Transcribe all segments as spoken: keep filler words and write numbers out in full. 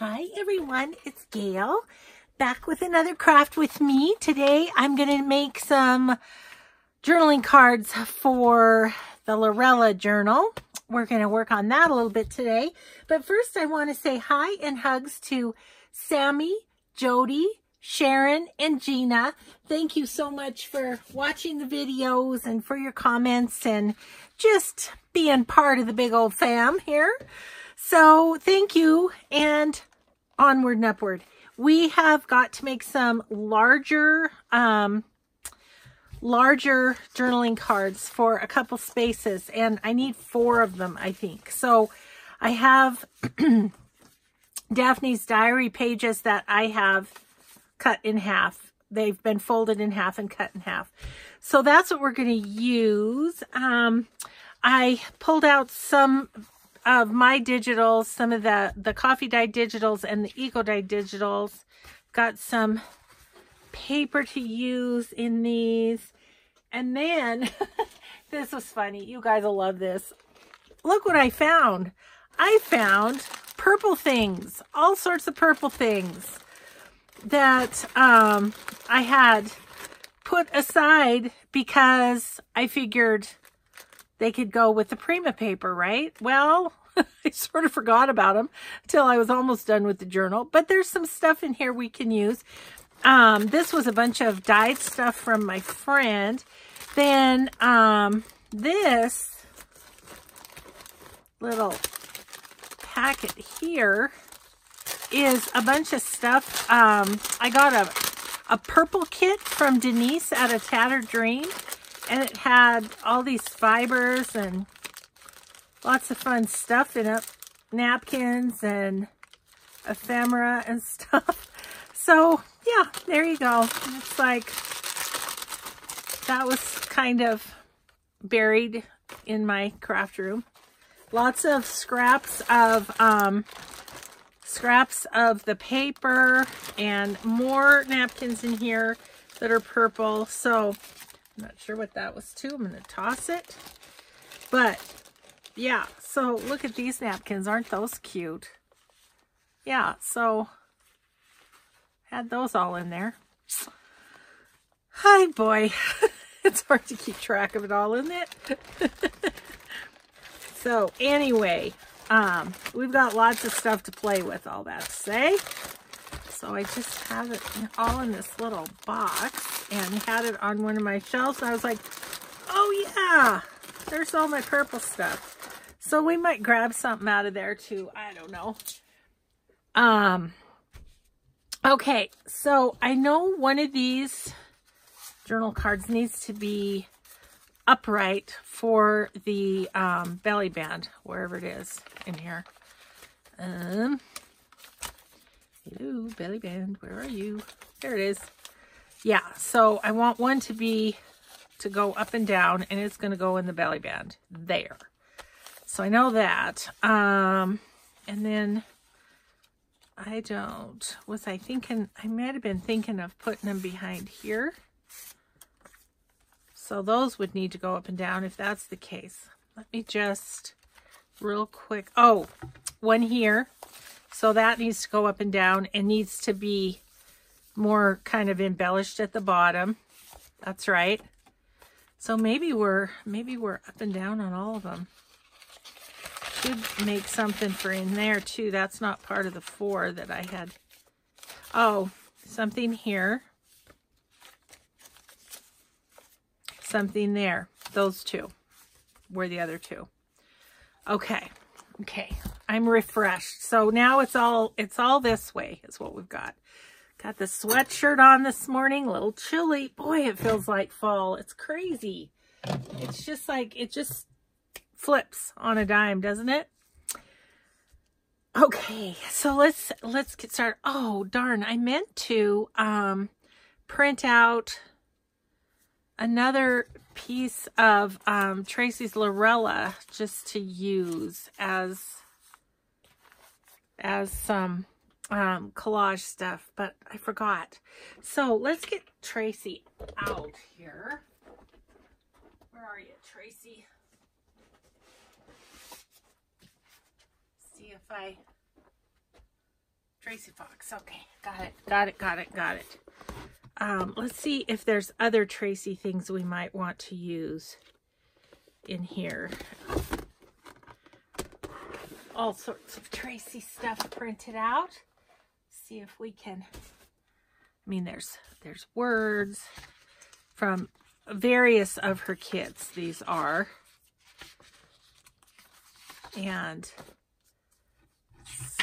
Hi everyone, it's Gail, back with another craft with me. Today I'm going to make some journaling cards for the Lorella Journal. We're going to work on that a little bit today. But first I want to say hi and hugs to Sammy, Jody, Sharon, and Gina. Thank you so much for watching the videos and for your comments and just being part of the big old fam here. So thank you, and onward and upward. We have got to make some larger, um, larger journaling cards for a couple spaces, and I need four of them, I think. So I have Daphne's diary pages that I have cut in half. They've been folded in half and cut in half. So that's what we're going to use. Um, I pulled out some of my digitals, some of the, the coffee dye digitals and the eco dye digitals. Got some paper to use in these. And then, this was funny. You guys will love this. Look what I found. I found purple things, all sorts of purple things that um, I had put aside because I figured they could go with the Prima paper, right? Well, I sort of forgot about them until I was almost done with the journal. But there's some stuff in here we can use. Um, this was a bunch of dyed stuff from my friend. Then um, this little packet here is a bunch of stuff. Um, I got a, a purple kit from Denise at a Tattered Dream. And it had all these fibers and lots of fun stuff in it. Napkins and ephemera and stuff. So, yeah, there you go. It's like, that was kind of buried in my craft room. Lots of scraps of, um, scraps of the paper and more napkins in here that are purple. So, not sure what that was too. I'm going to toss it. But, yeah. So, look at these napkins. Aren't those cute? Yeah. So, had those all in there. Hi, boy. It's hard to keep track of it all, isn't it? So, anyway. Um, we've got lots of stuff to play with, all that to say. So, I just have it all in this little box. And had it on one of my shelves. I was like, oh yeah, there's all my purple stuff. So we might grab something out of there too. I don't know. Um. Okay, so I know one of these journal cards needs to be upright for the um, belly band, wherever it is in here. Um. Hello, belly band, where are you? There it is. Yeah, so I want one to be, to go up and down, and it's going to go in the belly band, there. So I know that. Um, and then, I don't, was I thinking, I might have been thinking of putting them behind here. So those would need to go up and down if that's the case. Let me just, real quick, oh, one here. So that needs to go up and down, and needs to be more kind of embellished at the bottom. That's right. So maybe we're maybe we're up and down on all of them. Should make something for in there too. That's not part of the four that I had. Oh, something here. Something there. Those two were the other two. Okay. Okay. I'm refreshed. So now it's all it's all this way is what we've got. Got the sweatshirt on this morning, a little chilly. Boy, it feels like fall. It's crazy. It's just like, it just flips on a dime, doesn't it? Okay, so let's, let's get started. Oh, darn, I meant to um, print out another piece of um, Tracy's Lorella just to use as, as some... Um, collage stuff, but I forgot. So let's get Tracy out here. Where are you, Tracy? See if I Tracy Fox. Okay, got it, got it, got it, got it. Um, let's see if there's other Tracy things we might want to use in here. All sorts of Tracy stuff printed out. See if we can, I mean, there's, there's words from various of her kits. These are, and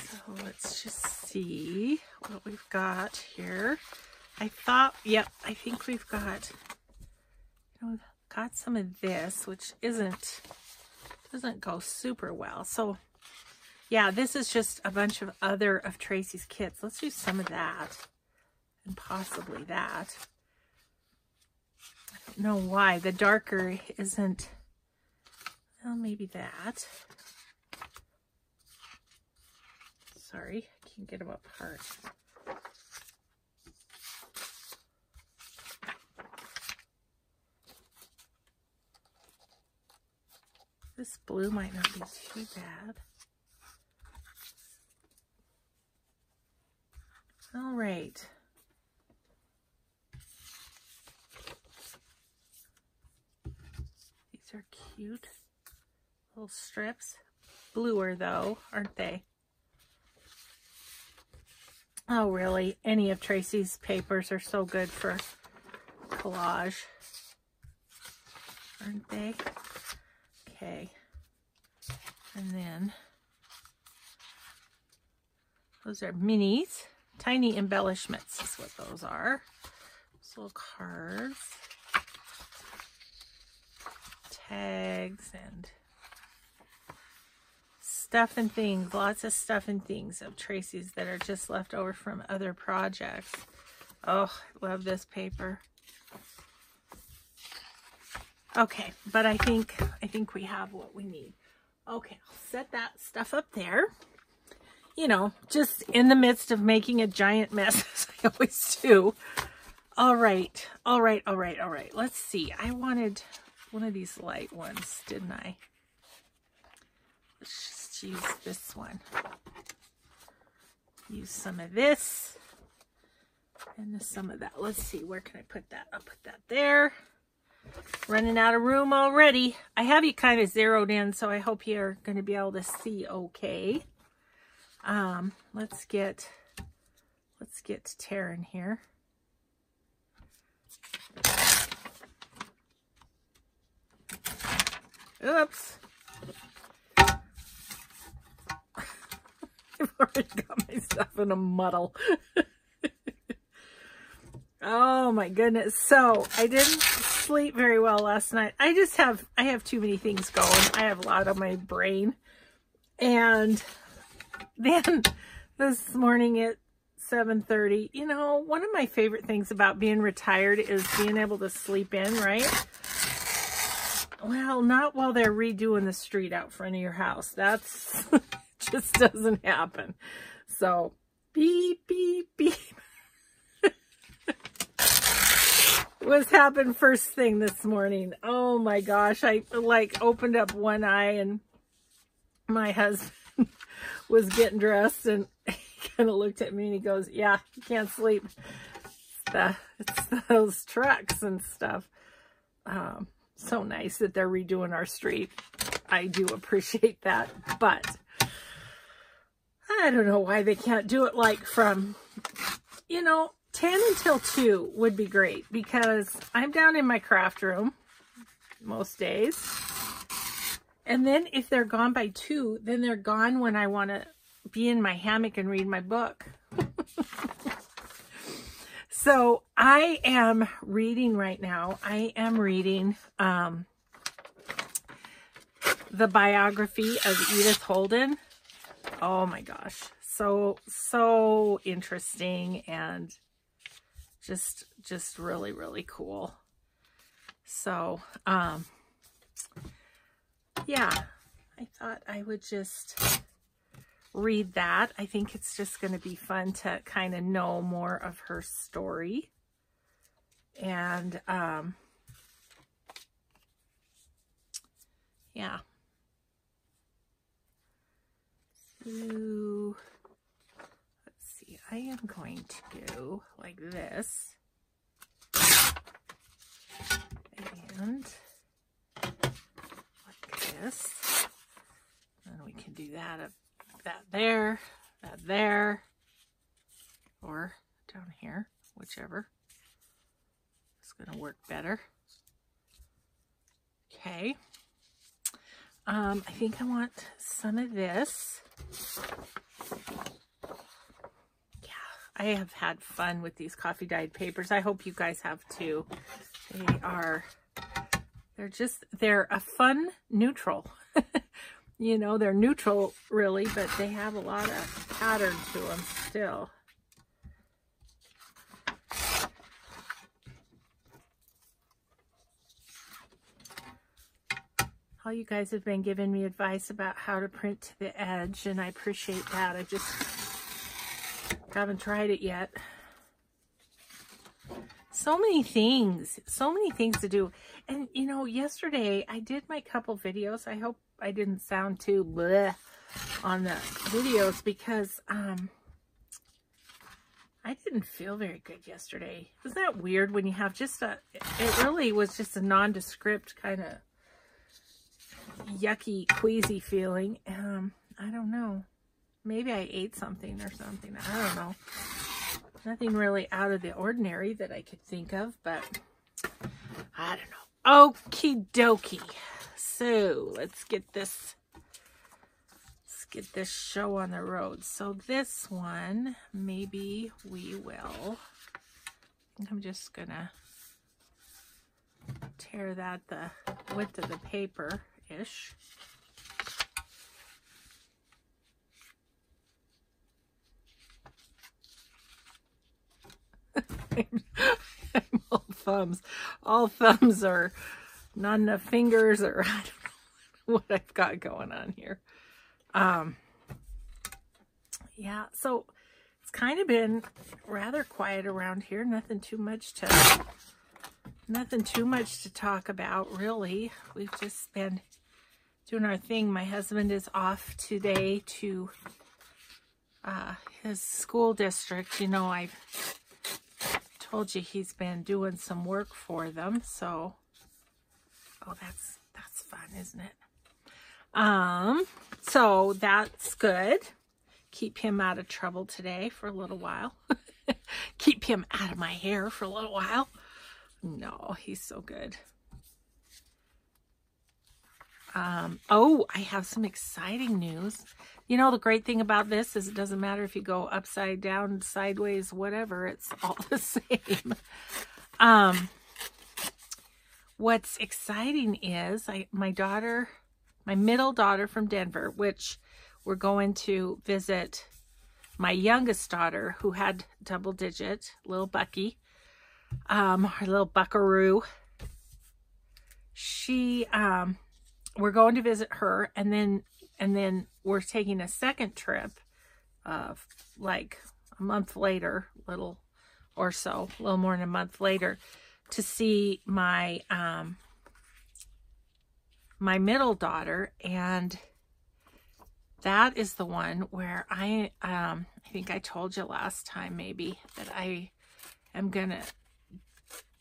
so let's just see what we've got here. I thought, yep, I think we've got, you know, we've got some of this, which isn't, doesn't go super well. So yeah, this is just a bunch of other of Tracy's kits. Let's do some of that and possibly that. I don't know why the darker isn't, well, maybe that. Sorry, I can't get them apart. This blue might not be too bad. All right. These are cute little strips. Bluer though, aren't they? Oh, really? Any of Tracy's papers are so good for collage, aren't they? Okay, and then those are minis, tiny embellishments is what those are. Those little cards, tags, and stuff and things, lots of stuff and things of Tracy's that are just left over from other projects. Oh, I love this paper. Okay, but I think I think we have what we need. Okay, I'll set that stuff up there. You know, just in the midst of making a giant mess, as I always do. All right, all right, all right, all right. Let's see. I wanted one of these light ones, didn't I? Let's just use this one. Use some of this and some of that. Let's see, where can I put that? I'll put that there. Running out of room already. I have you kind of zeroed in, so I hope you're going to be able to see okay. Um, let's get, let's get to Taryn here. Oops. I've already got myself in a muddle. Oh my goodness. So I didn't sleep very well last night. I just have, I have too many things going. I have a lot on my brain. And then this morning at seven thirty, you know, one of my favorite things about being retired is being able to sleep in, right? Well, not while they're redoing the street out front of your house. That's just doesn't happen. So beep, beep, beep. What's happened first thing this morning? Oh my gosh, I like opened up one eye and my husband was getting dressed and he kind of looked at me and he goes, yeah, you can't sleep. It's, the, it's those trucks and stuff. Um, so nice that they're redoing our street. I do appreciate that, but I don't know why they can't do it like from, you know, ten until two would be great because I'm down in my craft room most days. And then if they're gone by two, then they're gone when I want to be in my hammock and read my book. So I am reading right now. I am reading um, the biography of Edith Holden. Oh my gosh. So, so interesting and Just, just really, really cool. So, um, yeah, I thought I would just read that. I think it's just going to be fun to kind of know more of her story. And, um, yeah. So, let's see, I am going to go like this, and like this, and we can do that up, that there, that there, or down here, whichever is going to work better. Okay. Um, I think I want some of this. Yeah, I have had fun with these coffee dyed papers. I hope you guys have too. They are, they're just, they're a fun neutral. You know, they're neutral really, but they have a lot of pattern to them still. All you guys have been giving me advice about how to print to the edge, and I appreciate that. I just haven't tried it yet. So many things, so many things to do. And you know, yesterday I did my couple videos. I hope I didn't sound too bleh on the videos, because um, I didn't feel very good yesterday. Wasn't that weird when you have just a, it really was just a nondescript kind of yucky, queasy feeling. Um, I don't know. Maybe I ate something or something. I don't know. Nothing really out of the ordinary that I could think of, but I don't know. Okie dokie. So let's get this, let's get this show on the road. So this one, maybe we will, I think I'm just gonna tear that the width of the paper ish. I'm all thumbs. All thumbs are not enough fingers, or I don't know what I've got going on here. Um, yeah, so it's kind of been rather quiet around here. Nothing too much to, nothing too much to talk about, really. We've just been doing our thing. My husband is off today to uh, his school district. You know, I've told you he's been doing some work for them. So, oh, that's, that's fun, isn't it? Um, so that's good. Keep him out of trouble today for a little while. Keep him out of my hair for a little while. No, he's so good. Um, oh, I have some exciting news. You know, the great thing about this is it doesn't matter if you go upside down, sideways, whatever. It's all the same. Um, what's exciting is I, my daughter, my middle daughter from Denver, which we're going to visit my youngest daughter who had double digit, little Bucky, um, our little buckaroo. She, um... we're going to visit her, and then and then we're taking a second trip of uh, like a month later, little or so, a little more than a month later, to see my um my middle daughter, and that is the one where I um I think I told you last time maybe that I am gonna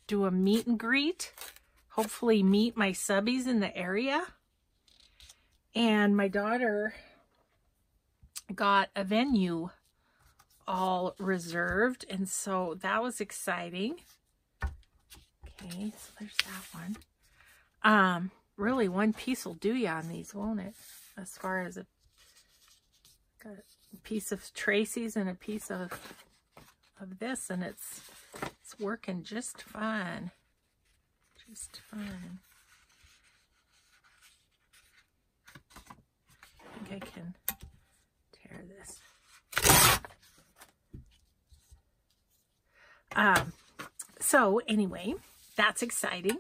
do a meet and greet, hopefully meet my subbies in the area. And my daughter got a venue all reserved, and so that was exciting. Okay, so there's that one. Um, really, one piece will do you on these, won't it? As far as a, got a piece of Tracy's and a piece of of this, and it's it's working just fine, just fine. I think I can tear this. Um, so anyway, that's exciting.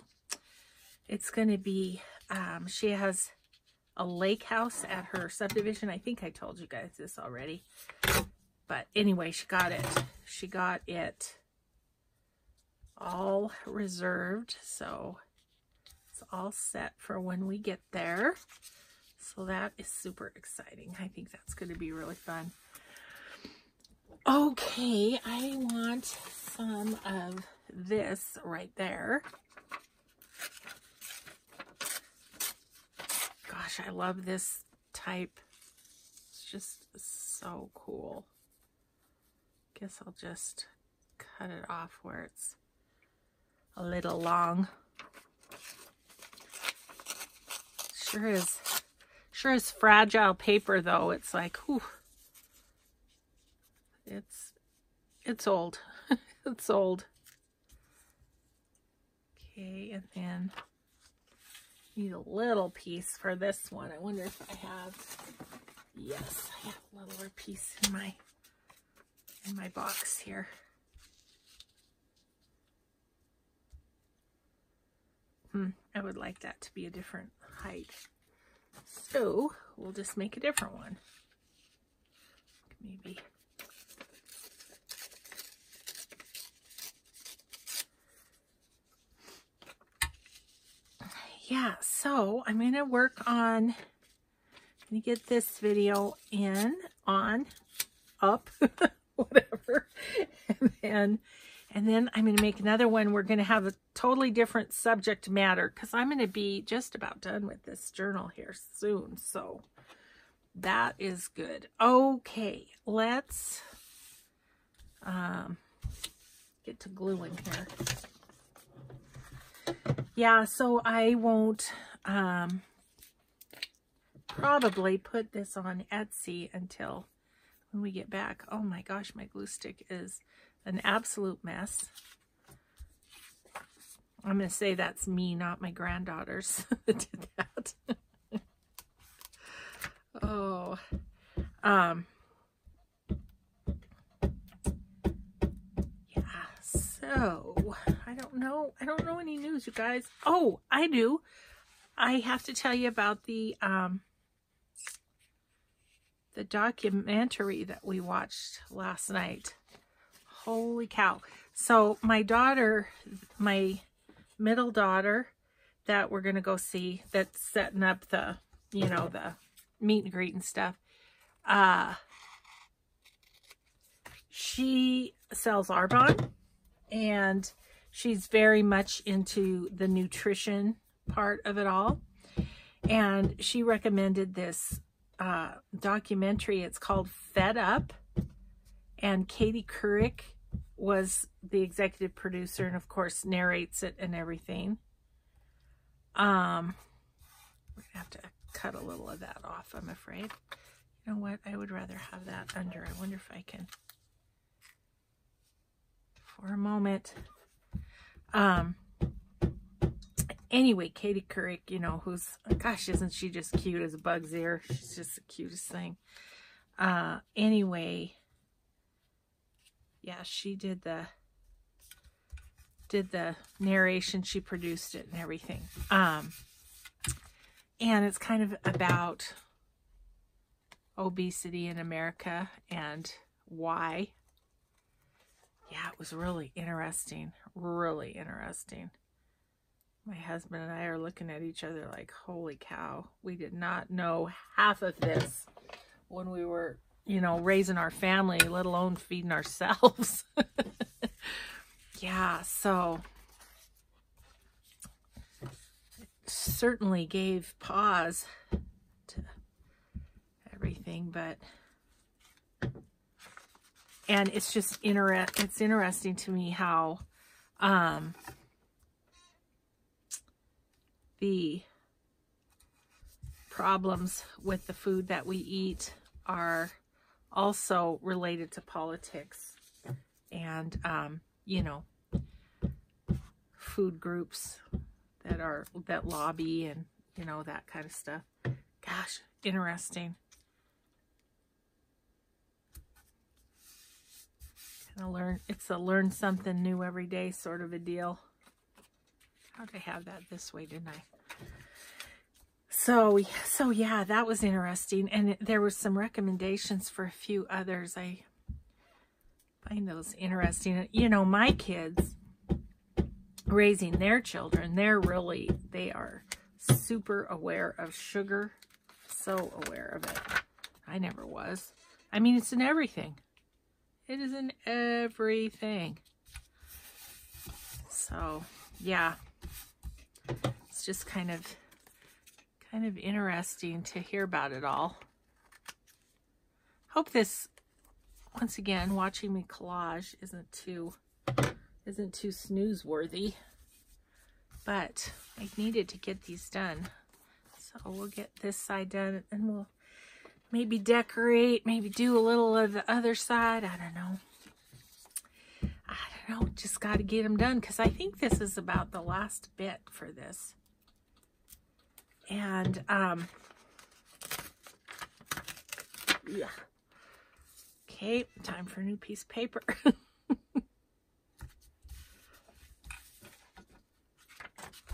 It's going to be, um, she has a lake house at her subdivision. I think I told you guys this already, but anyway, she got it. She got it all reserved. So it's all set for when we get there. So that is super exciting. I think that's going to be really fun. Okay, I want some of this right there. Gosh, I love this type. It's just so cool. Guess I'll just cut it off where it's a little long. Sure is, sure is fragile paper though. It's like, whew. It's, it's old. It's old. Okay, and then need a little piece for this one. I wonder if I have, yes, I have a littler piece in my, in my box here. Hmm, I would like that to be a different height. So we'll just make a different one. Maybe. Yeah, so I'm going to work on, I'm going to get this video in, on, up, whatever, and then, and then I'm going to make another one. We're going to have a totally different subject matter, because I'm going to be just about done with this journal here soon, so that is good. Okay, let's um, get to gluing here. Yeah, so I won't um, probably put this on Etsy until when we get back. Oh my gosh, my glue stick is an absolute mess. I'm going to say that's me, not my granddaughters that did that. Oh. Um, yeah, so... I don't know. I don't know any news, you guys. Oh, I do. I have to tell you about the um, the documentary that we watched last night. Holy cow. So my daughter, my middle daughter that we're going to go see, that's setting up the, you know, the meet and greet and stuff. Uh, she sells Arbonne, and she's very much into the nutrition part of it all. And she recommended this uh, documentary. It's called Fed Up. And Katie Couric was the executive producer and, of course, narrates it and everything. Um, we're going to have to cut a little of that off, I'm afraid. You know what? I would rather have that under. I wonder if I can, for a moment... Um, anyway, Katie Couric, you know, who's, gosh, isn't she just cute as a bug's ear? She's just the cutest thing. Uh, anyway, yeah, she did the, did the narration. She produced it and everything. Um, and it's kind of about obesity in America and why. Yeah, it was really interesting, really interesting. My husband and I are looking at each other like, holy cow, we did not know half of this when we were, you know, raising our family, let alone feeding ourselves. Yeah, so it certainly gave pause to everything, but... And it's just inter- it's interesting to me how um, the problems with the food that we eat are also related to politics and, um, you know, food groups that are that lobby and, you know, that kind of stuff. Gosh, interesting. I learn, it's a learn something new every day sort of a deal. How'd I have that this way, didn't I? So, so yeah, that was interesting. And it, there were some recommendations for a few others. I find those interesting. You know, my kids raising their children, they're really, they are super aware of sugar. So aware of it. I never was. I mean, it's in everything. It is in everything. So, yeah. It's just kind of, kind of interesting to hear about it all. Hope this, once again, watching me collage isn't too, isn't too snooze-worthy. But I needed to get these done. So we'll get this side done and we'll maybe decorate, maybe do a little of the other side. I don't know. I don't know. Just got to get them done because I think this is about the last bit for this. And, um, yeah. Okay, time for a new piece of paper.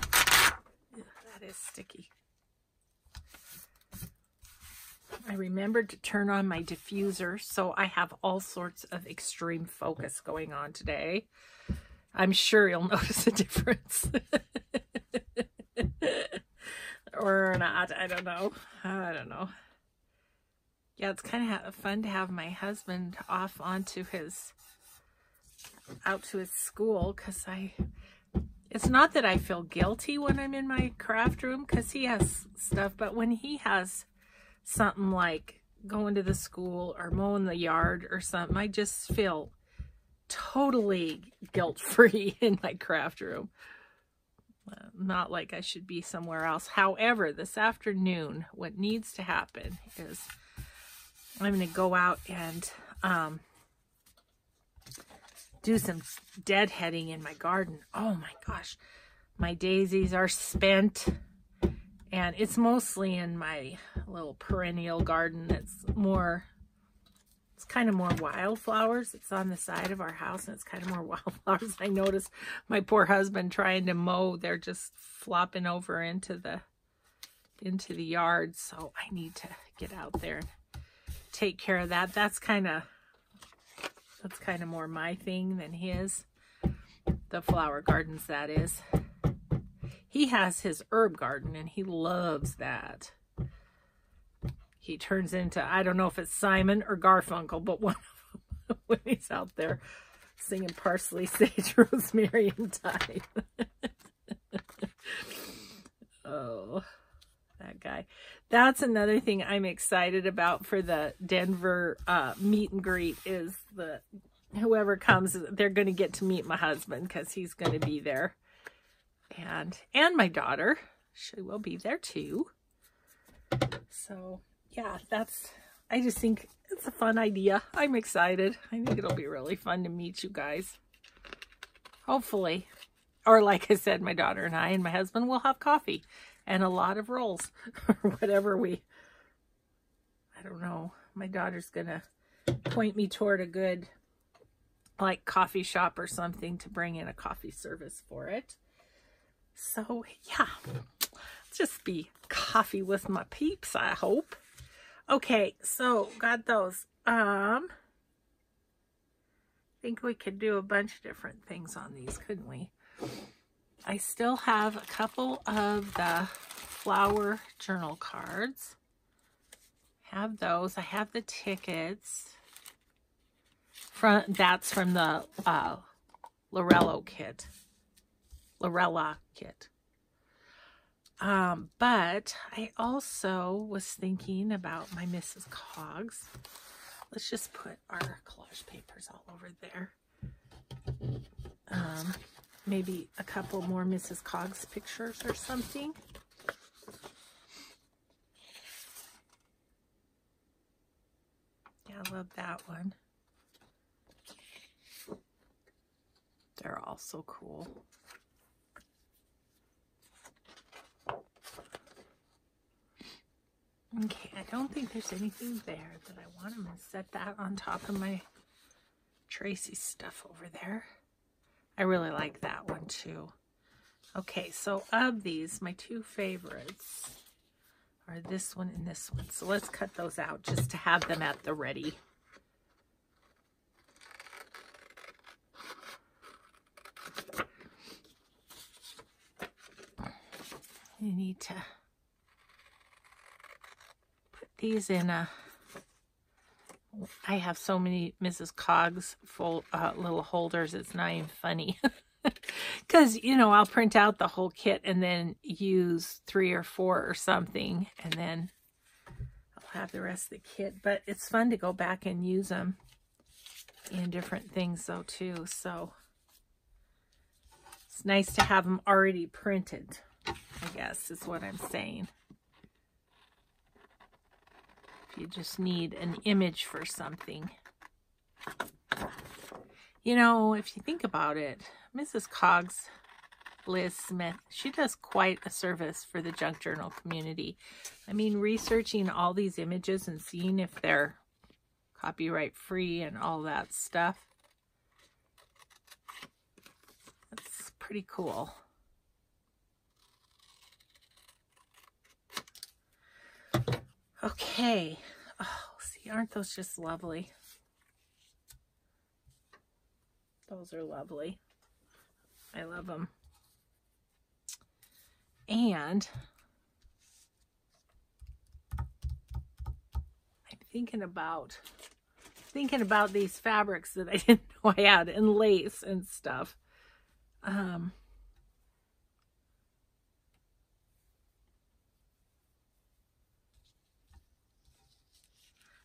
That is sticky. I remembered to turn on my diffuser, so I have all sorts of extreme focus going on today. I'm sure you'll notice a difference. Or not, I don't know. I don't know. Yeah, it's kind of fun to have my husband off onto his, out to his school, because I, it's not that I feel guilty when I'm in my craft room, because he has stuff, but when he has something like going to the school or mowing the yard or something, I just feel totally guilt-free in my craft room. Uh, not like I should be somewhere else. However, this afternoon, what needs to happen is I'm going to go out and um, do some deadheading in my garden. Oh my gosh, my daisies are spent. And it's mostly in my little perennial garden that's more, it's kind of more wildflowers. It's on the side of our house and it's kind of more wildflowers. I noticed my poor husband trying to mow, they're just flopping over into the, into the yard. So I need to get out there and take care of that. That's kind of, that's kind of more my thing than his. The flower gardens, that is. He has his herb garden and he loves that. He turns into, I don't know if it's Simon or Garfunkel, but one of them when he's out there singing parsley, sage, rosemary, and thyme. Oh, that guy. That's another thing I'm excited about for the Denver uh, meet and greet is the whoever comes, they're going to get to meet my husband because he's going to be there. And, and my daughter, she will be there too. So yeah, that's, I just think it's a fun idea. I'm excited. I think it'll be really fun to meet you guys. Hopefully. Or like I said, my daughter and I and my husband will have coffee and a lot of rolls or whatever we, I don't know. My daughter's going to point me toward a good like coffee shop or something to bring in a coffee service for it. So, yeah, just be coffee with my peeps, I hope. Okay, so got those. Um, I think we could do a bunch of different things on these, couldn't we? I still have a couple of the flower journal cards. Have those. I have the tickets. From, that's from the uh, Lorella kit. Lorella kit. Um, but I also was thinking about my Missus Coggs. Let's just put our collage papers all over there. Um, maybe a couple more Missus Coggs pictures or something. Yeah, I love that one. They're all so cool. Okay, I don't think there's anything there that I want. I'm going to set that on top of my Tracy stuff over there. I really like that one too. Okay, so of these, my two favorites are this one and this one. So let's cut those out just to have them at the ready. You need to these in a, I I have so many Missus Coggs full uh, little holders. It's not even funny. Because, you know, I'll print out the whole kit and then use three or four or something. And then I'll have the rest of the kit. But it's fun to go back and use them in different things, though, too. So it's nice to have them already printed, I guess, is what I'm saying. If you just need an image for something. You know, if you think about it, Missus Coggs, Liz Smith, she does quite a service for the junk journal community. I mean, researching all these images and seeing if they're copyright free and all that stuff. That's pretty cool. Okay. Oh, see, aren't those just lovely? Those are lovely. I love them. And I'm thinking about thinking about these fabrics that I didn't know I had, and lace and stuff. Um,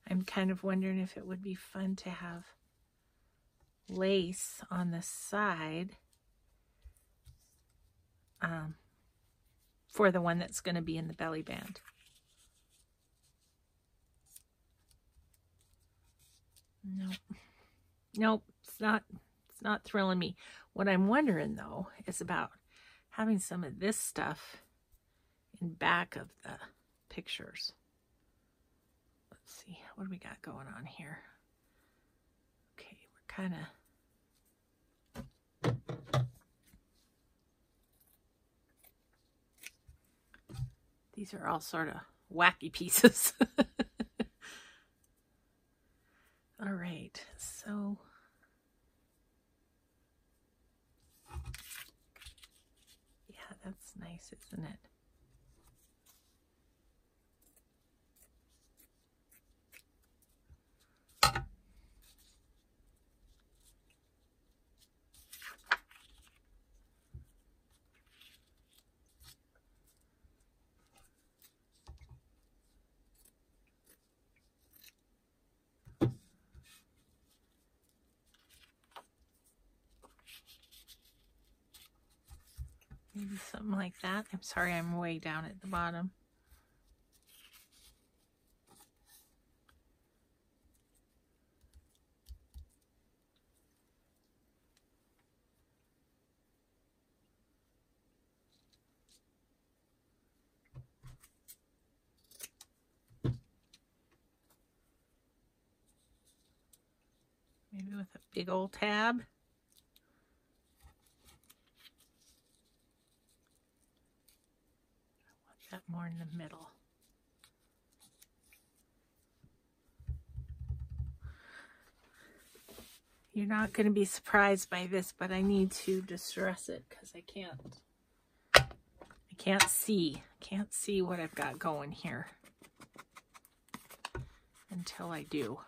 I'm kind of wondering if it would be fun to have lace on the side. Um, for the one that's going to be in the belly band. Nope. Nope. It's not, it's not thrilling me. What I'm wondering, though, is about having some of this stuff in back of the pictures. Let's see. What do we got going on here? Okay. We're kind of... These are all sort of wacky pieces. All right, so yeah, that's nice, isn't it? Maybe something like that. I'm sorry, I'm way down at the bottom. Maybe with a big old tab. That more in the middle. You're not going to be surprised by this, but I need to distress it because I can't. I can't see. Can't see what I've got going here until I do.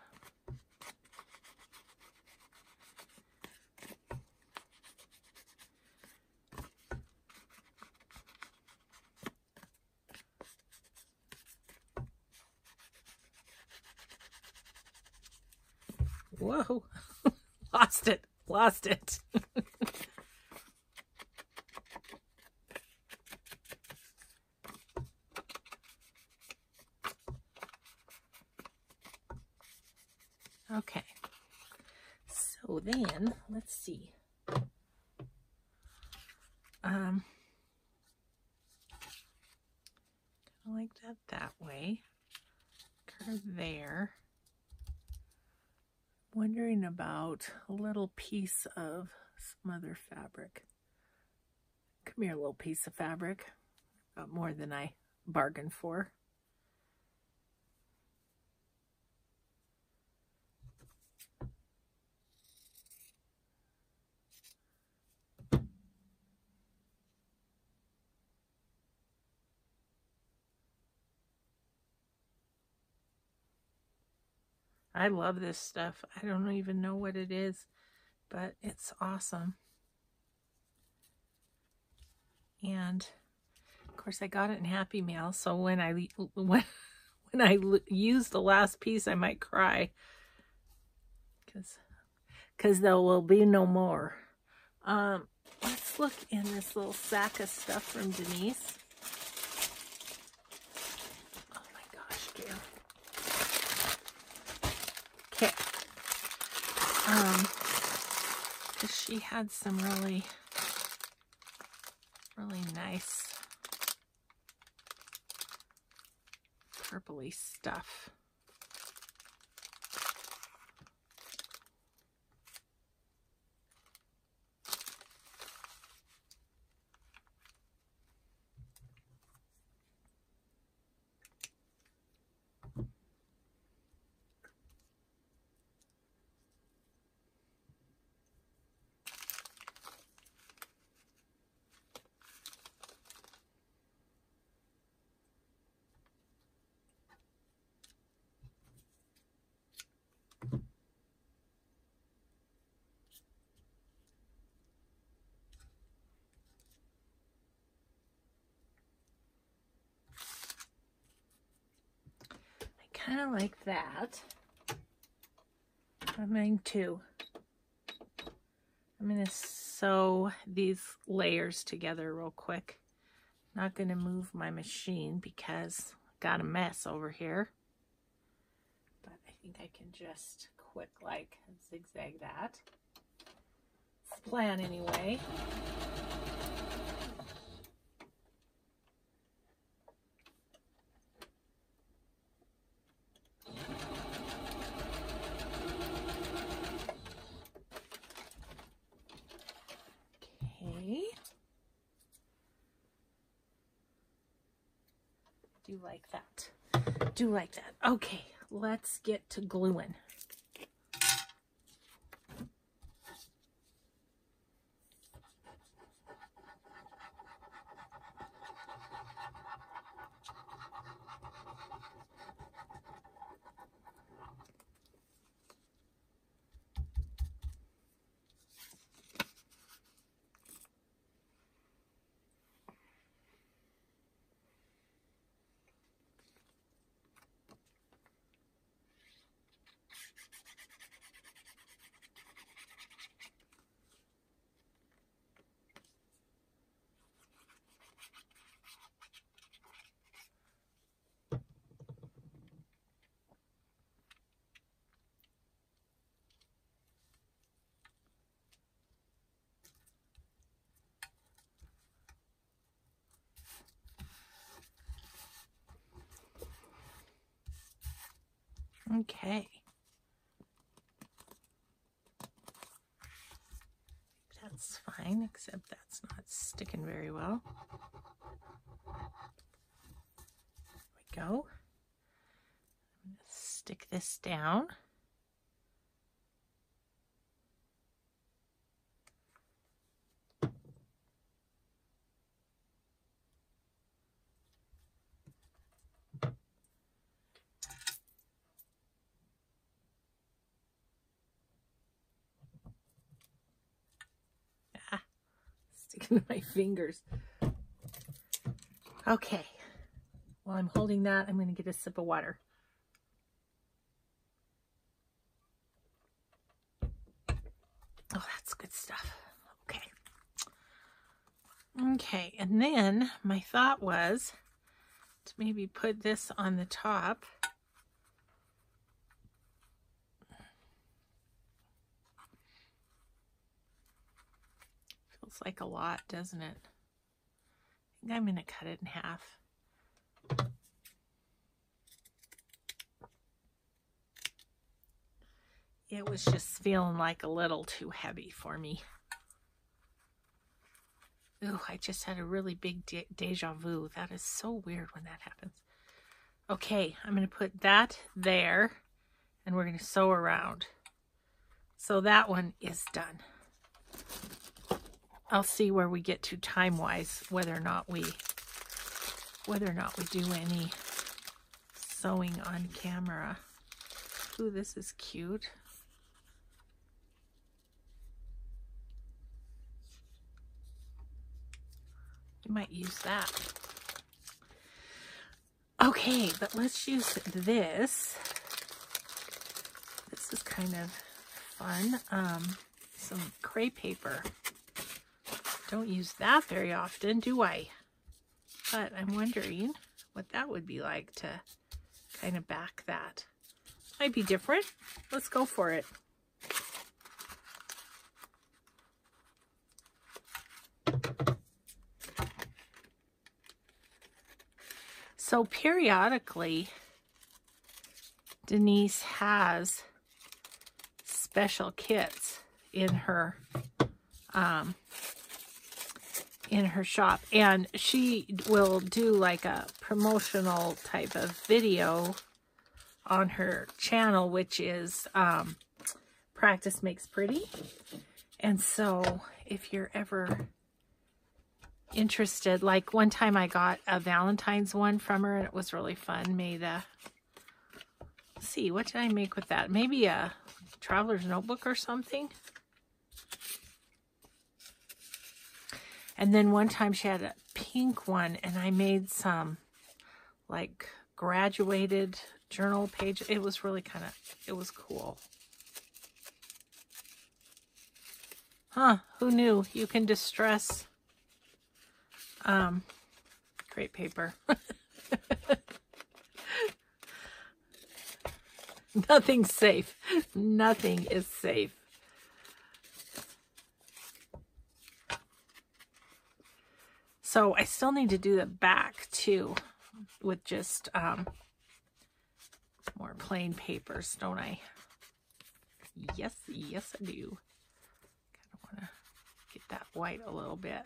Whoa, lost it, lost it. Okay, so then let's see. Um, I like that that way, curve there. Wondering about a little piece of some other fabric. Come here, little piece of fabric. Got more than I bargained for. I love this stuff. I don't even know what it is, but it's awesome. And of course I got it in Happy Mail, so when I when, when I use the last piece I might cry, because because there will be no more. Um, let's look in this little sack of stuff from Denise. Oh my gosh, dear. Okay. Um, because she had some really, really nice purpley stuff. Kind of like that. I mine too. I'm going to sew these layers together real quick. Not going to move my machine because I got a mess over here. But I think I can just quick like zigzag that. It's the plan anyway. Do like that. Do like that. Okay, let's get to gluing. Okay. That's fine, except that's not sticking very well. There we go. I'm going to stick this down. My fingers. Okay, while I'm holding that, I'm going to get a sip of water. Oh, that's good stuff. Okay. Okay, and then my thought was to maybe put this on the top. It's like a lot, doesn't it? I think I'm going to cut it in half. It was just feeling like a little too heavy for me. Ooh, I just had a really big de deja vu. That is so weird when that happens. Okay, I'm going to put that there, and we're going to sew around. So that one is done. I'll see where we get to time-wise, whether or not we, whether or not we do any sewing on camera. Ooh, this is cute. You might use that. Okay, but let's use this. This is kind of fun. Um, some cray paper. Don't use that very often, do I? But I'm wondering what that would be like to kind of back that. Might be different. Let's go for it. So periodically, Denise has special kits in her um, in her shop, and she will do like a promotional type of video on her channel, which is um, Practice Makes Pretty. And so if you're ever interested, like one time I got a Valentine's one from her and it was really fun. Made a, let's see, what did I make with that? Maybe a traveler's notebook or something. And then one time she had a pink one and I made some like graduated journal page. It was really kind of, it was cool. Huh, who knew you can distress um, crepe paper. Nothing's safe. Nothing is safe. So I still need to do the back too with just um, more plain papers, don't I? Yes, yes I do. Kind of want to get that white a little bit.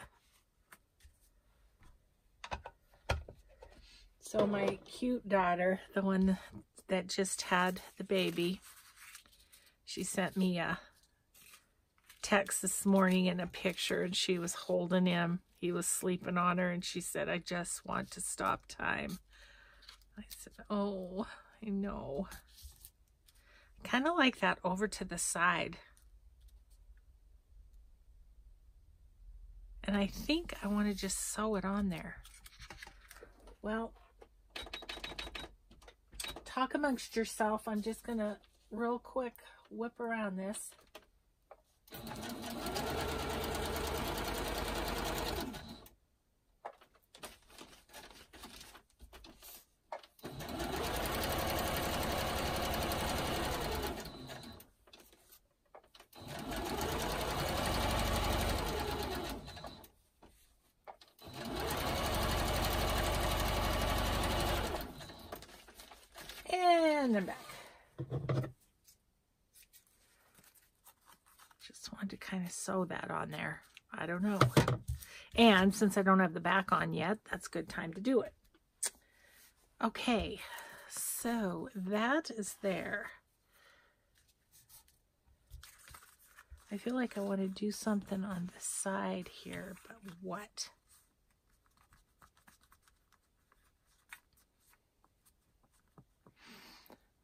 So my cute daughter, the one that just had the baby, she sent me a text this morning and a picture, and she was holding him. He was sleeping on her, and she said, I just want to stop time. I said, oh, I know. Kind of like that over to the side. And I think I want to just sew it on there. Well, talk amongst yourself. I'm just going to real quick whip around this. And I'm back. Just wanted to kind of sew that on there. I don't know. And since I don't have the back on yet, that's a good time to do it. Okay, so that is there. I feel like I want to do something on the side here, but what?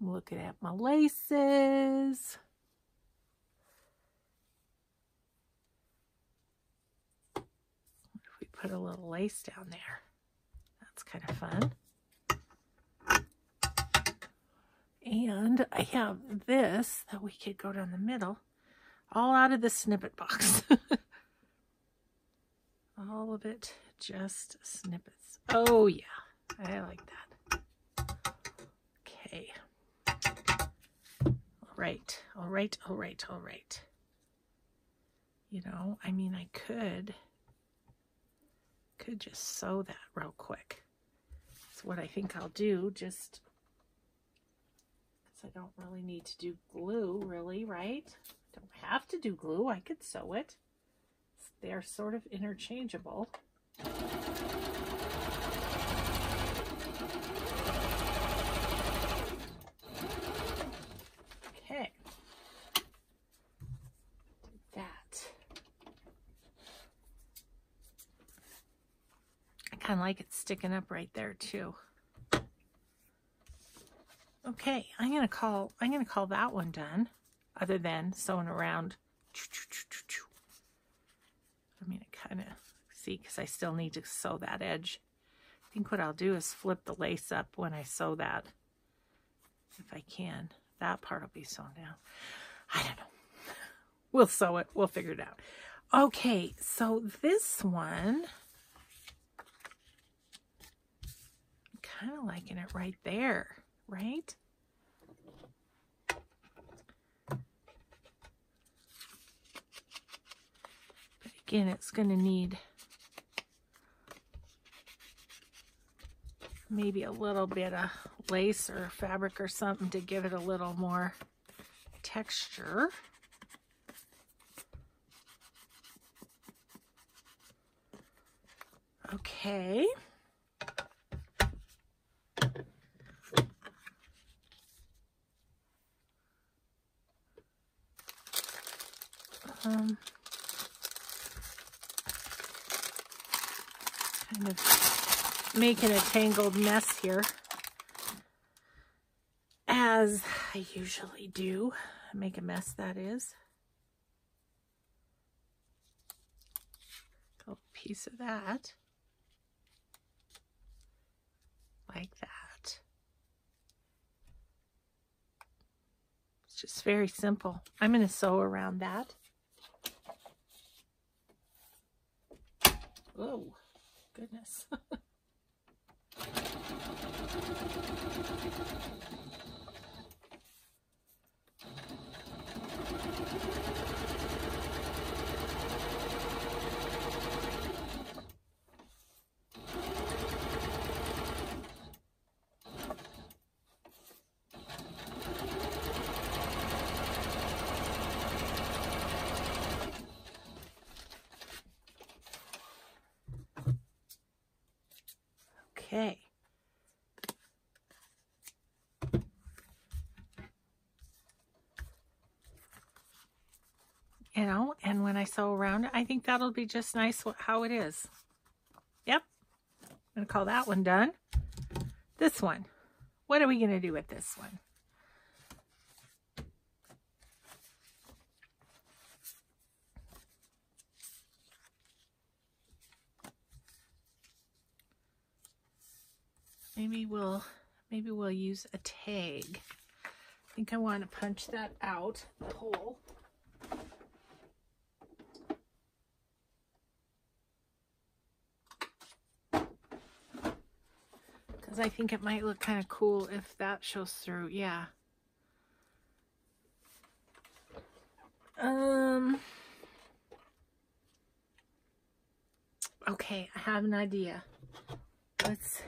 I'm looking at my laces. What if we put a little lace down there? That's kind of fun. And I have this that we could go down the middle, all out of the snippet box. All of it, just snippets. Oh yeah, I like that. Okay. Right, all right, all right, all right. You know, I mean, I could, could just sew that real quick. That's what I think I'll do, just because I don't really need to do glue, really, right? Don't have to do glue, I could sew it. They're sort of interchangeable. I like it sticking up right there too. Okay, I'm gonna call I'm gonna call that one done, other than sewing around. I'm gonna kind of see, because I still need to sew that edge. I think what I'll do is flip the lace up when I sew that, if I can. That part will be sewn down. I don't know. We'll sew it. We'll figure it out. Okay, so this one, I'm kind of liking it right there, right? But again, it's going to need maybe a little bit of lace or fabric or something to give it a little more texture. Okay. Um, kind of making a tangled mess here, as I usually do. I make a mess, that is. A little piece of that. Like that. It's just very simple. I'm going to sew around that. Whoa, goodness. Okay. You know, and when I sew around it, I think that'll be just nice how it is. Yep. I'm going to call that one done. This one. What are we going to do with this one? Maybe we'll, maybe we'll use a tag. I think I want to punch that out, the hole. Because I think it might look kind of cool if that shows through, yeah. Um. Okay, I have an idea. Let's...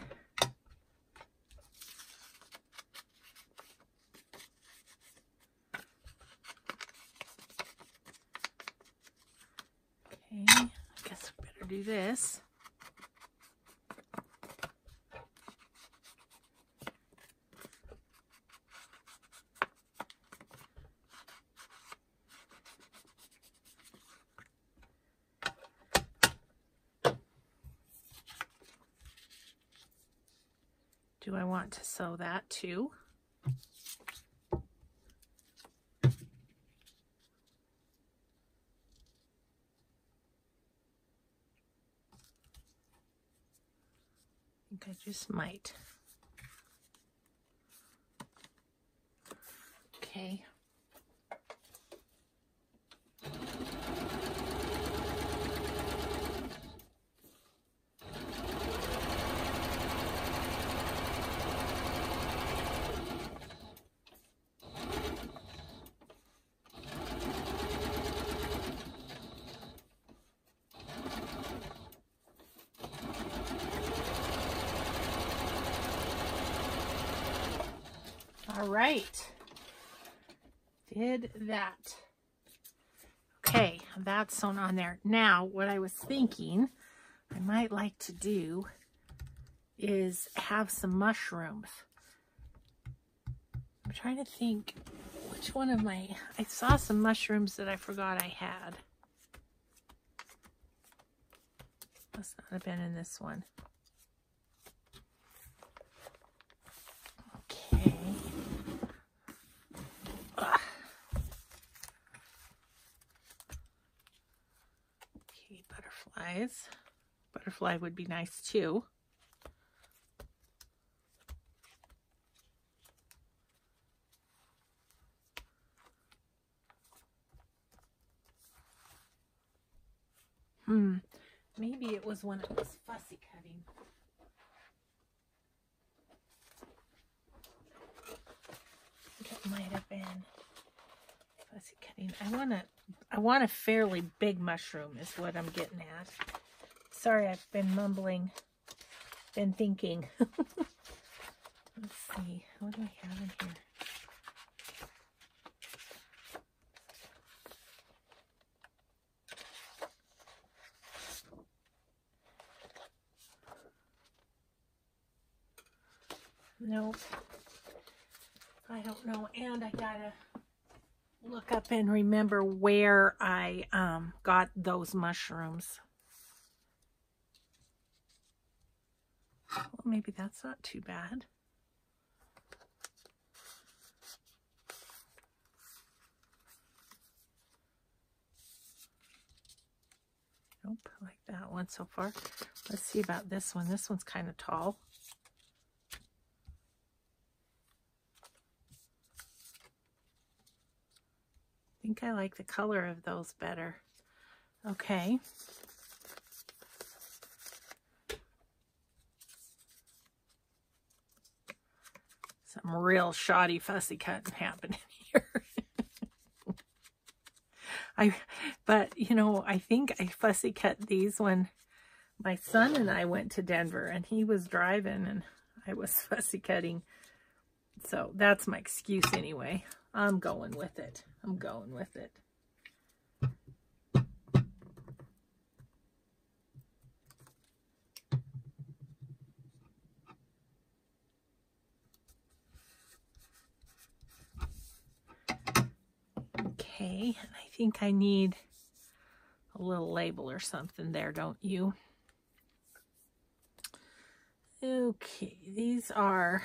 I guess we better do this. Do I want to sew that too? I just might. Okay. All right, did that. Okay, that's sewn on there. Now, what I was thinking I might like to do is have some mushrooms. I'm trying to think which one of my, I saw some mushrooms that I forgot I had. Must not have been in this one. Okay. butterflies. Butterfly would be nice too. Hmm, maybe it was one of those fussy cutting. It might have been fussy cutting. I want to, I want a fairly big mushroom is what I'm getting at. Sorry, I've been mumbling, been thinking. Let's see, what do I have in here? Nope. I don't know. And I gotta look up and remember where I um, got those mushrooms. Well, maybe that's not too bad. Nope, I like that one so far. Let's see about this one. This one's kind of tall. I think I like the color of those better. Okay. Some real shoddy fussy cutting happening here. I, but you know, I think I fussy cut these when my son and I went to Denver, and he was driving, and I was fussy cutting. So that's my excuse anyway. I'm going with it. I'm going with it. Okay, and I think I need a little label or something there, don't you? Okay, these are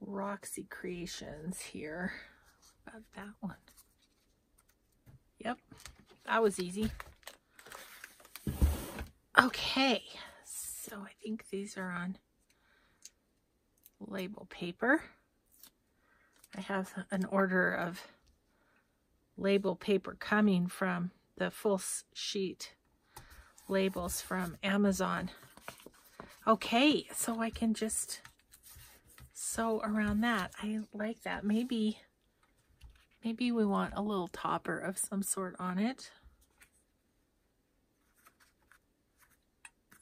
Roxy Creations here. What about that one? Yep, that was easy. Okay, so I think these are on label paper. I have an order of label paper coming from the full sheet labels from Amazon. Okay, so I can just sew around that. I like that. Maybe, maybe we want a little topper of some sort on it.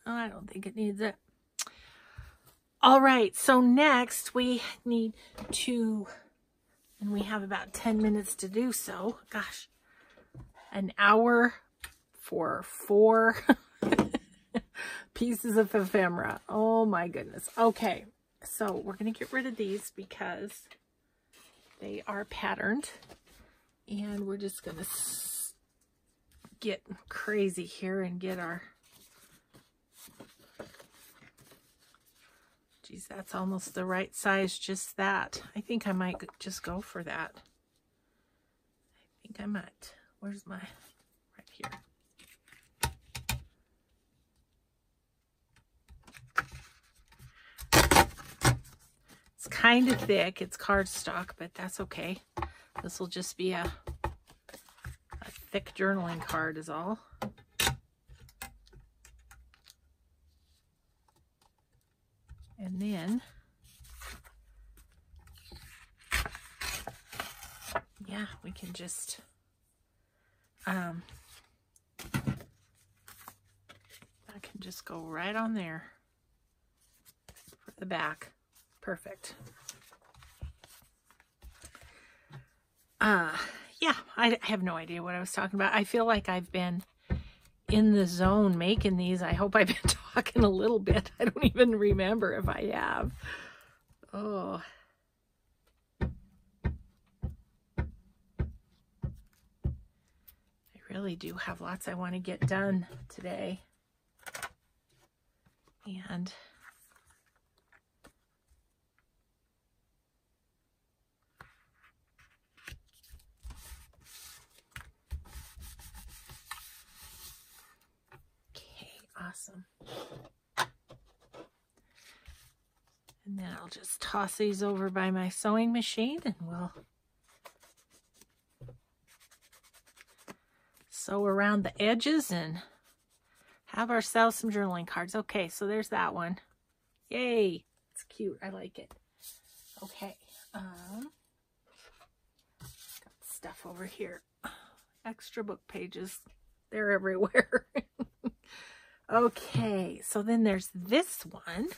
Oh, I don't think it needs it. All right, so next we need to, and we have about ten minutes to do so. Gosh, an hour for four pieces of ephemera. Oh my goodness. Okay, so we're going to get rid of these because they are patterned. And we're just going to get crazy here and get our... Geez, that's almost the right size, just that. I think I might just go for that. I think I might. Where's my... Right here. It's kind of thick. It's cardstock, but that's okay. This will just be a, a thick journaling card is all. And then, yeah, we can just, um, I can just go right on there for the back. Perfect. Uh, yeah, I, I have no idea what I was talking about. I feel like I've been in the zone making these. I hope I've been talking a little bit. I don't even remember if I have. Oh. I really do have lots I want to get done today. And awesome. And then I'll just toss these over by my sewing machine and we'll sew around the edges and have ourselves some journaling cards. Okay, so there's that one. Yay, it's cute. I like it. Okay, um, got stuff over here. Extra book pages. They're everywhere. Okay, so then there's this one,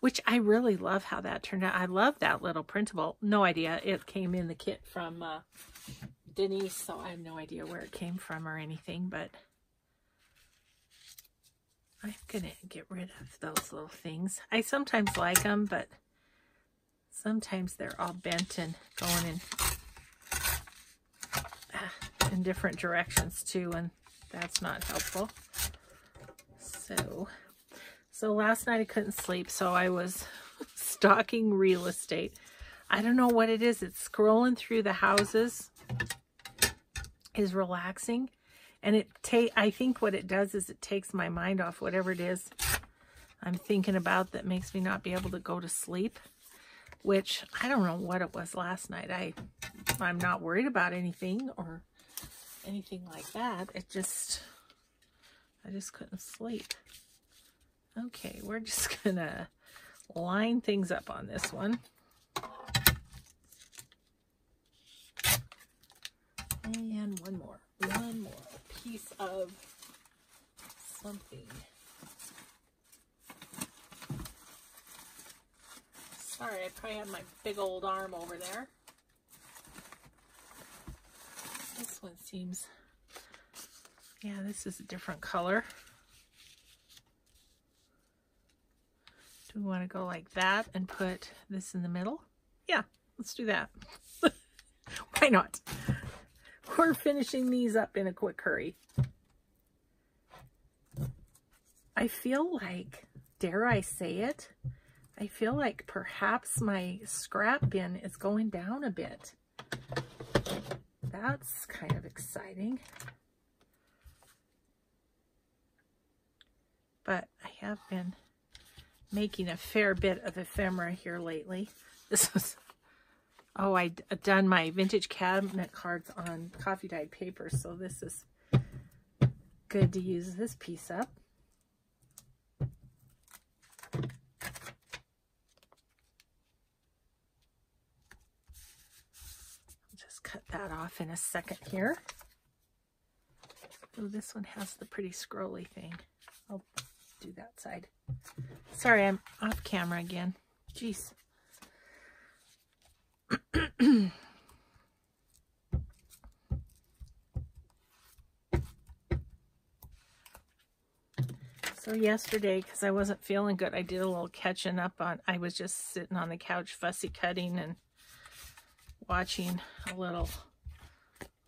which I really love how that turned out. I love that little printable. No idea. It came in the kit from uh, Denise, so I have no idea where it came from or anything, but I'm going to get rid of those little things. I sometimes like them, but sometimes they're all bent and going in, uh, in different directions too, and that's not helpful. So, so last night I couldn't sleep, so I was stalking real estate. I don't know what it is. It's scrolling through the houses is relaxing, and it take. I think what it does is it takes my mind off whatever it is I'm thinking about that makes me not be able to go to sleep. Which I don't know what it was last night. I, I'm not worried about anything or anything like that. It just. I just couldn't sleep. Okay, we're just gonna line things up on this one. And one more, one more piece of something. Sorry, I probably have my big old arm over there. This one seems... Yeah, this is a different color. Do we want to go like that and put this in the middle? Yeah, let's do that. Why not? We're finishing these up in a quick hurry. I feel like, dare I say it, I feel like perhaps my scrap bin is going down a bit. That's kind of exciting. But I have been making a fair bit of ephemera here lately. This was, oh, I'd done my vintage cabinet cards on coffee dyed paper, so this is good to use this piece up. I'll just cut that off in a second here. Oh, this one has the pretty scrolly thing. I'll do that side. Sorry, I'm off camera again. Jeez. So yesterday, because I wasn't feeling good, I did a little catching up on, I was just sitting on the couch fussy cutting and watching a little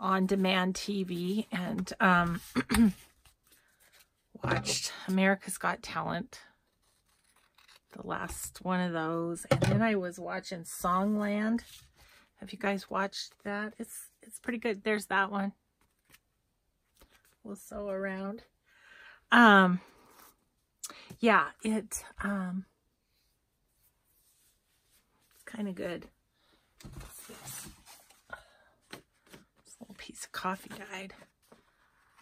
on-demand T V and um watched America's Got Talent, the last one of those, and then I was watching Songland. Have you guys watched that? It's it's pretty good. There's that one. We'll sew around. Um, yeah, it um, it's kind of good. What's this? This little piece of coffee dyed.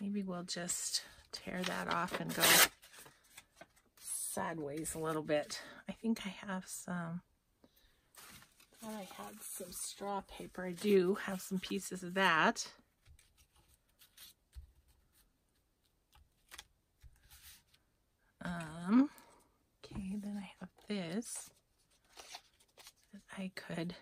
Maybe we'll just tear that off and go sideways a little bit. I think I have some, I thought I had some straw paper. I do have some pieces of that. Um, okay, then I have this that I could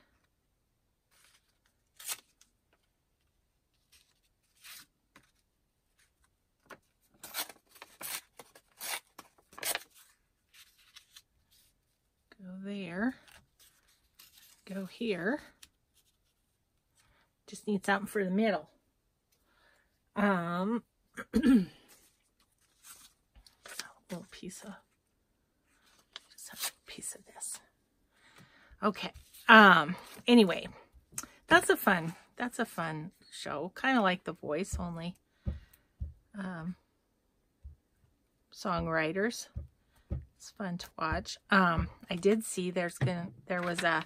there, go here, just need something for the middle. Um, a little piece of, just a piece of this. Okay. Um, anyway, that's a fun, that's a fun show. Kind of like The Voice, only, um, songwriters. It's fun to watch. Um, I did see there's gonna, there was a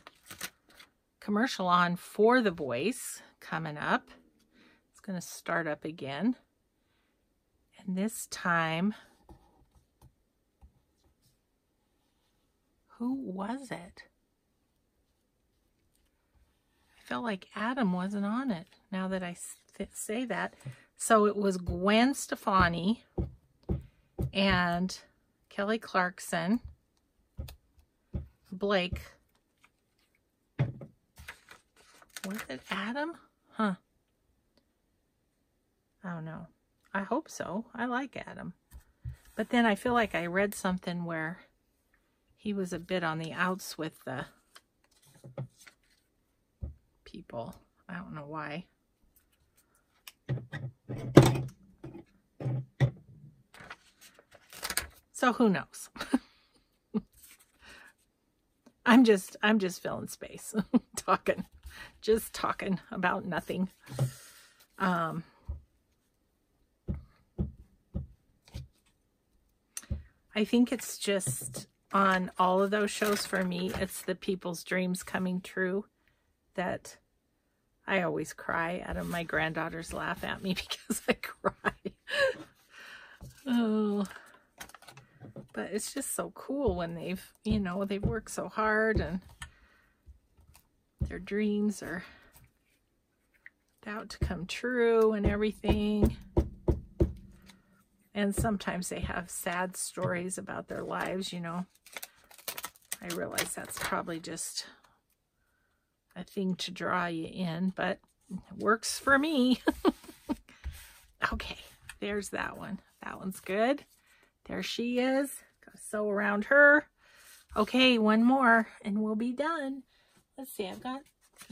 commercial on for The Voice coming up. It's going to start up again. And this time, who was it? I felt like Adam wasn't on it, now that I say that. So it was Gwen Stefani and Kelly Clarkson, Blake. Was it Adam? Huh. I don't know. I hope so. I like Adam. But then I feel like I read something where he was a bit on the outs with the people. I don't know why. So who knows? I'm just I'm just filling space. Talking. Just talking about nothing. Um I think it's just on all of those shows for me, it's the people's dreams coming true that I always cry. Adam, my granddaughters laugh at me because I cry. Oh, but it's just so cool when they've, you know, they've worked so hard and their dreams are about to come true and everything. And sometimes they have sad stories about their lives, you know. I realize that's probably just a thing to draw you in, but it works for me. Okay, there's that one. That one's good. There she is. Gotta sew around her. Okay, one more and we'll be done. Let's see, I've got,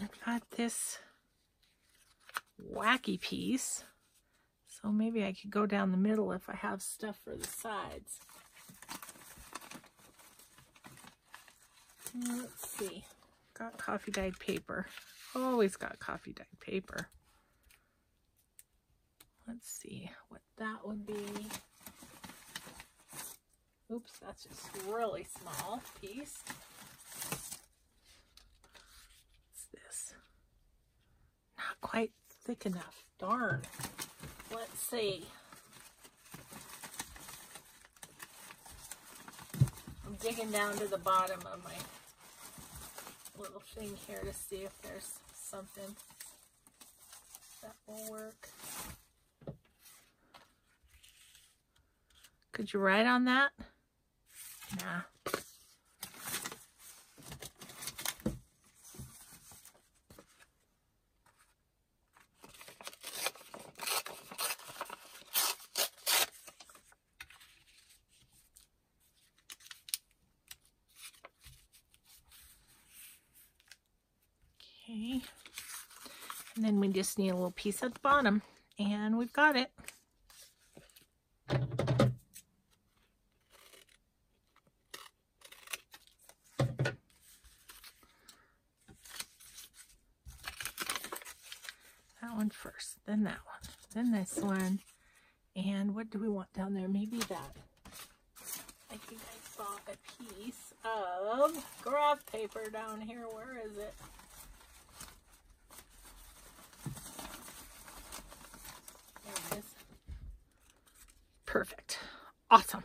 I've got this wacky piece. So maybe I could go down the middle if I have stuff for the sides. Let's see. Got coffee dyed paper. Always got coffee dyed paper. Let's see what that would be. Oops, that's just a really small piece. What's this? Not quite thick enough. Darn. Let's see. I'm digging down to the bottom of my little thing here to see if there's something that will work. Could you write on that? Nah. And then we just need a little piece at the bottom, and we've got it. That one first, then that one, then this one. And what do we want down there? Maybe that. I think I saw a piece of graph paper down here. Where is it? Perfect. Awesome.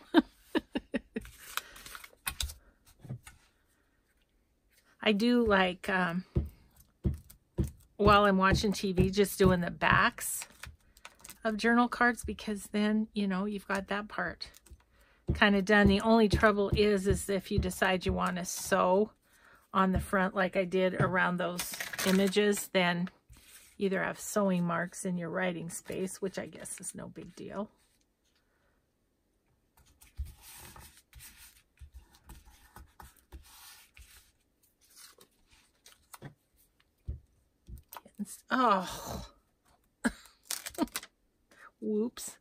I do like, um, while I'm watching T V, just doing the backs of journal cards, because then, you know, you've got that part kind of done. The only trouble is, is if you decide you want to sew on the front, like I did around those images, then either have sewing marks in your writing space, which I guess is no big deal. Oh, whoops.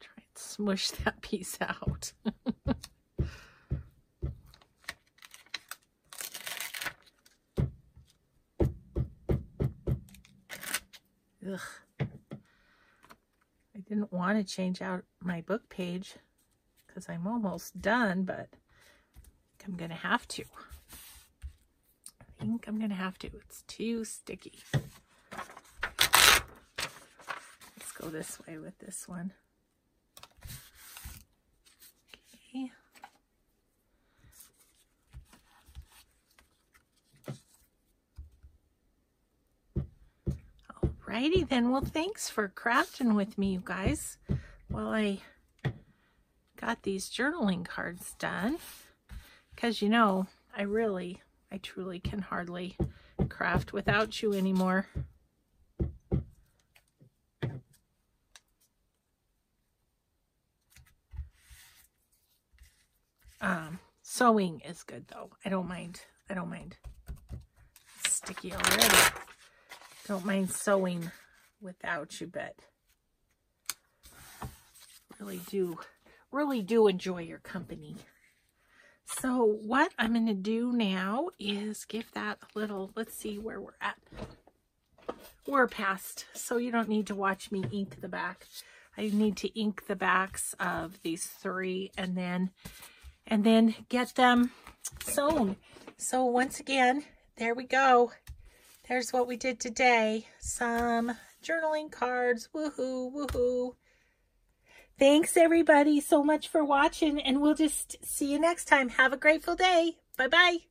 Try and smush that piece out. Ugh. I didn't want to change out my book page because I'm almost done, but I think I'm going to have to. I think I'm going to have to. It's too sticky. Let's go this way with this one. Okay. Alrighty then, well thanks for crafting with me, you guys, while I got these journaling cards done, because you know, I really, I truly can hardly craft without you anymore. Um, sewing is good though, I don't mind, I don't mind, it's sticky already. Don't mind sewing without you, but really do, really do enjoy your company. So what I'm going to do now is give that a little, let's see where we're at. We're past, so you don't need to watch me ink the back. I need to ink the backs of these three and then, and then get them sewn. So once again, there we go. Here's what we did today. Some journaling cards. Woohoo, woohoo. Thanks everybody so much for watching, and we'll just see you next time. Have a grateful day. Bye-bye.